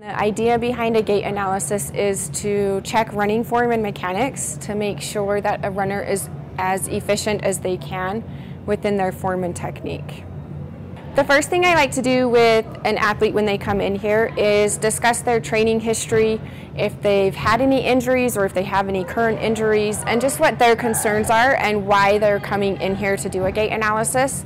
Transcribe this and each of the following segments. The idea behind a gait analysis is to check running form and mechanics to make sure that a runner is as efficient as they can within their form and technique. The first thing I like to do with an athlete when they come in here is discuss their training history, if they've had any injuries or if they have any current injuries, and just what their concerns are and why they're coming in here to do a gait analysis.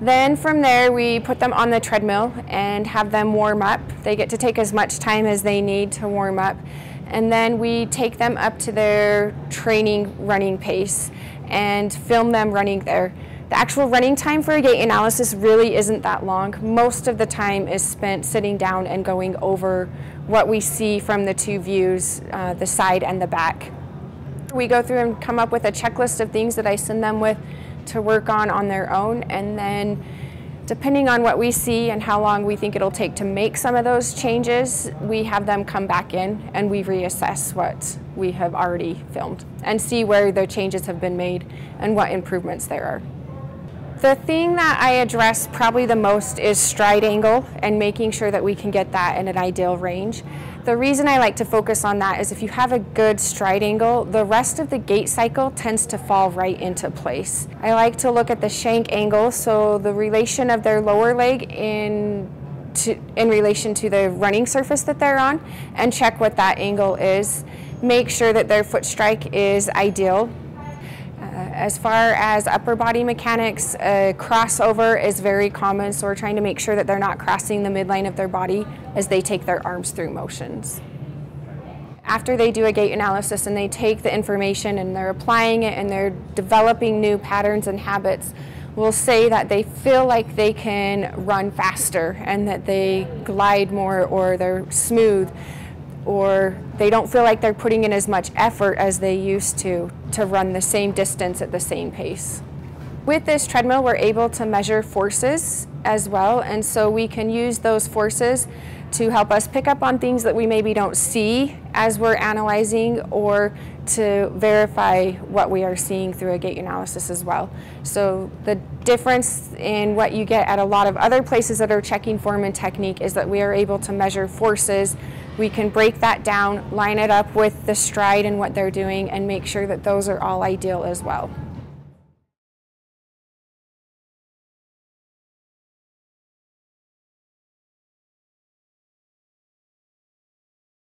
Then from there we put them on the treadmill and have them warm up. They get to take as much time as they need to warm up, and then we take them up to their training running pace and film them running there. The actual running time for a gait analysis really isn't that long. Most of the time is spent sitting down and going over what we see from the two views, the side and the back. We go through and come up with a checklist of things that I send them with to work on their own, and then depending on what we see and how long we think it'll take to make some of those changes, we have them come back in and we reassess what we have already filmed and see where the changes have been made and what improvements there are. The thing that I address probably the most is stride angle and making sure that we can get that in an ideal range. The reason I like to focus on that is if you have a good stride angle, the rest of the gait cycle tends to fall right into place. I like to look at the shank angle, so the relation of their lower leg in relation to the running surface that they're on, and check what that angle is. Make sure that their foot strike is ideal. As far as upper body mechanics, crossover is very common, so we're trying to make sure that they're not crossing the midline of their body as they take their arms through motions. After they do a gait analysis and they take the information and they're applying it and they're developing new patterns and habits, we'll say that they feel like they can run faster and that they glide more, or they're smooth, or they don't feel like they're putting in as much effort as they used to run the same distance at the same pace. With this treadmill, we're able to measure forces as well, and so we can use those forces to help us pick up on things that we maybe don't see as we're analyzing, or to verify what we are seeing through a gait analysis as well. So the difference in what you get at a lot of other places that are checking form and technique is that we are able to measure forces. We can break that down, line it up with the stride and what they're doing, and make sure that those are all ideal as well.